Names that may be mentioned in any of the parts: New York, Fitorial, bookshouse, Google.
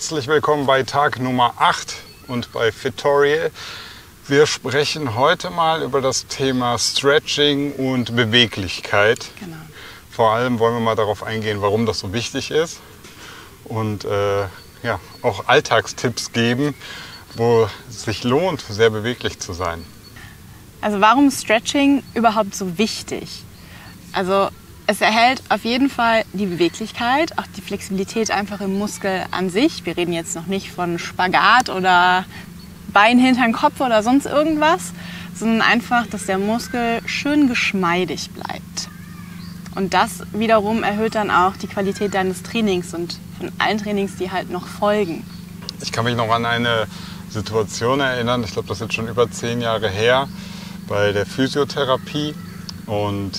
Herzlich willkommen bei Tag Nummer 8 und bei Fitorial. Wir sprechen heute mal über das Thema Stretching und Beweglichkeit. Genau. Vor allem wollen wir mal darauf eingehen, warum das so wichtig ist und ja, auch Alltagstipps geben, wo es sich lohnt, sehr beweglich zu sein. Also warum Stretching überhaupt so wichtig? Also es erhält auf jeden Fall die Beweglichkeit, auch die Flexibilität einfach im Muskel an sich. Wir reden jetzt noch nicht von Spagat oder Bein hinterm Kopf oder sonst irgendwas, sondern einfach, dass der Muskel schön geschmeidig bleibt. Und das wiederum erhöht dann auch die Qualität deines Trainings und von allen Trainings, die halt noch folgen. Ich kann mich noch an eine Situation erinnern, ich glaube, das ist jetzt schon über 10 Jahre her, bei der Physiotherapie. Und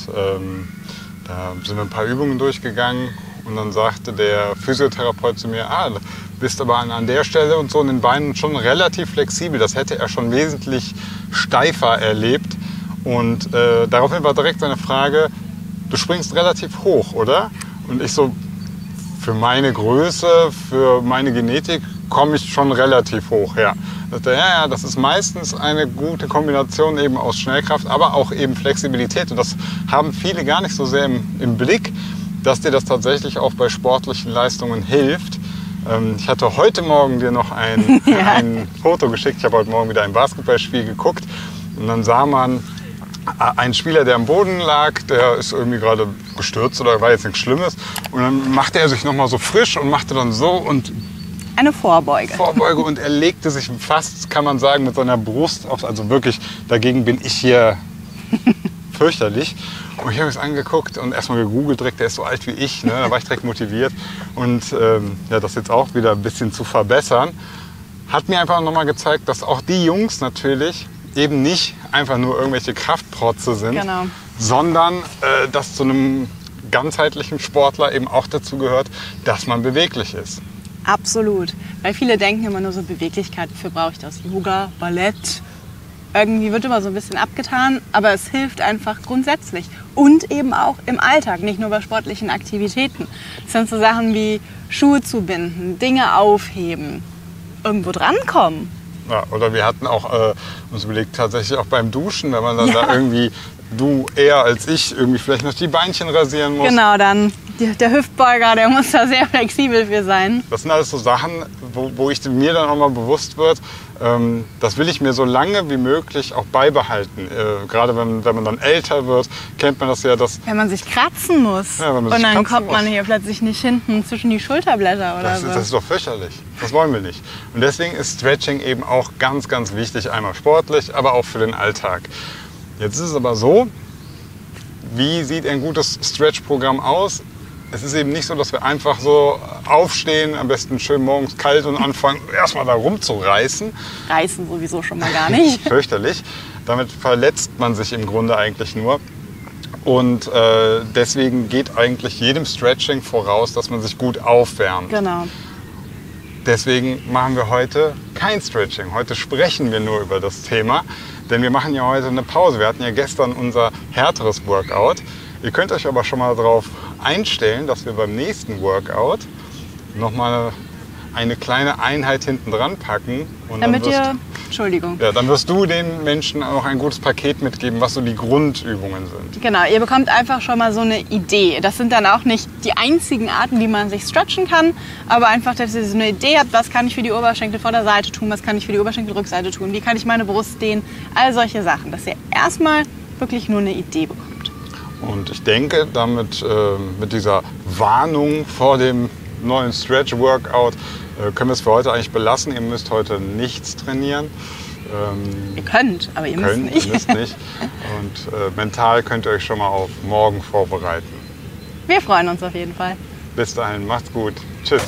da sind wir ein paar Übungen durchgegangen und dann sagte der Physiotherapeut zu mir, du bist aber an der Stelle und so in den Beinen schon relativ flexibel. Das hätte er schon wesentlich steifer erlebt. Und daraufhin war direkt seine Frage, du springst relativ hoch, oder? Und ich so, für meine Größe, für meine Genetik komme ich schon relativ hoch, ja. Ja, das ist meistens eine gute Kombination eben aus Schnellkraft, aber auch eben Flexibilität. Und das haben viele gar nicht so sehr im Blick, dass dir das tatsächlich auch bei sportlichen Leistungen hilft. Ich hatte heute Morgen dir noch ein Foto geschickt. Ich habe heute Morgen wieder ein Basketballspiel geguckt und dann sah man einen Spieler, der am Boden lag, der ist irgendwie gerade gestürzt oder war jetzt nichts Schlimmes. Und dann machte er sich nochmal so frisch und machte dann so und eine Vorbeuge. Vorbeuge und er legte sich fast, kann man sagen, mit seiner Brust auf. Also wirklich, dagegen bin ich hier fürchterlich. Und ich habe es angeguckt und erstmal gegoogelt direkt, der ist so alt wie ich. Ne? Da war ich direkt motiviert. Und ja, das jetzt auch wieder ein bisschen zu verbessern, hat mir einfach nochmal gezeigt, dass auch die Jungs natürlich eben nicht einfach nur irgendwelche Kraftprotze sind, genau, sondern dass zu einem ganzheitlichen Sportler eben auch dazu gehört, dass man beweglich ist. Absolut, weil viele denken immer nur so, Beweglichkeit, wofür brauche ich das? Yoga, Ballett, irgendwie wird immer so ein bisschen abgetan, aber es hilft einfach grundsätzlich und eben auch im Alltag, nicht nur bei sportlichen Aktivitäten. Das sind so Sachen wie Schuhe zubinden, Dinge aufheben, irgendwo drankommen. Ja, oder wir hatten auch uns überlegt, tatsächlich auch beim Duschen, wenn man dann da irgendwie, du eher als ich, irgendwie vielleicht noch die Beinchen rasieren muss. Genau, dann der Hüftbeuger, der muss da sehr flexibel für sein. Das sind alles so Sachen, wo ich mir dann auch mal bewusst wird, das will ich mir so lange wie möglich auch beibehalten. Gerade wenn man dann älter wird, kennt man das ja, dass wenn man sich kratzen muss, ja, und dann kommt man hier plötzlich nicht hinten zwischen die Schulterblätter oder so. Das ist doch fürchterlich. Das wollen wir nicht. Und deswegen ist Stretching eben auch ganz, ganz wichtig, einmal sportlich, aber auch für den Alltag. Jetzt ist es aber so, wie sieht ein gutes Stretch-Programm aus? Es ist eben nicht so, dass wir einfach so aufstehen, am besten schön morgens kalt und anfangen, erstmal da rumzureißen. Reißen sowieso schon mal gar nicht. Fürchterlich. Damit verletzt man sich im Grunde eigentlich nur. Und deswegen geht eigentlich jedem Stretching voraus, dass man sich gut aufwärmt. Genau. Deswegen machen wir heute kein Stretching. Heute sprechen wir nur über das Thema, denn wir machen ja heute eine Pause. Wir hatten ja gestern unser härteres Workout. Ihr könnt euch aber schon mal darauf einstellen, dass wir beim nächsten Workout nochmal eine kleine Einheit hinten dran packen. Und dann wirst du den Menschen auch ein gutes Paket mitgeben, was so die Grundübungen sind. Genau, ihr bekommt einfach schon mal so eine Idee. Das sind dann auch nicht die einzigen Arten, wie man sich stretchen kann, aber einfach, dass ihr so eine Idee habt, was kann ich für die Oberschenkel Vorderseite tun, was kann ich für die Oberschenkelrückseite tun, wie kann ich meine Brust dehnen, all solche Sachen, dass ihr erstmal wirklich nur eine Idee bekommt. Und ich denke, damit mit dieser Warnung vor dem neuen Stretch-Workout können wir es für heute eigentlich belassen. Ihr müsst heute nichts trainieren. Ihr könnt, aber ihr müsst nicht. Und mental könnt ihr euch schon mal auf morgen vorbereiten. Wir freuen uns auf jeden Fall. Bis dahin, macht's gut. Tschüss.